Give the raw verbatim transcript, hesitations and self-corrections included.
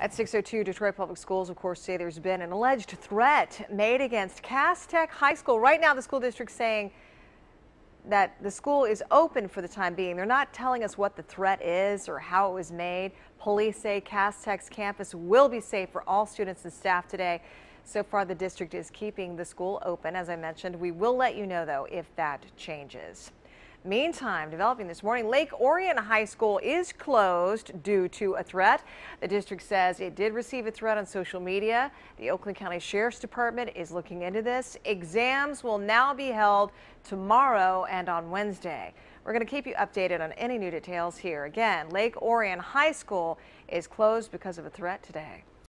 At six oh two, Detroit Public Schools, of course, say there's been an alleged threat made against Cass Tech High School. Right now, the school district's saying that the school is open for the time being. They're not telling us what the threat is or how it was made. Police say Cass Tech's campus will be safe for all students and staff today. So far, the district is keeping the school open. As I mentioned, we will let you know, though, if that changes. Meantime, developing this morning, Lake Orion High School is closed due to a threat. The district says it did receive a threat on social media. The Oakland County Sheriff's Department is looking into this. Exams will now be held tomorrow and on Wednesday. We're going to keep you updated on any new details here. Again, Lake Orion High School is closed because of a threat today.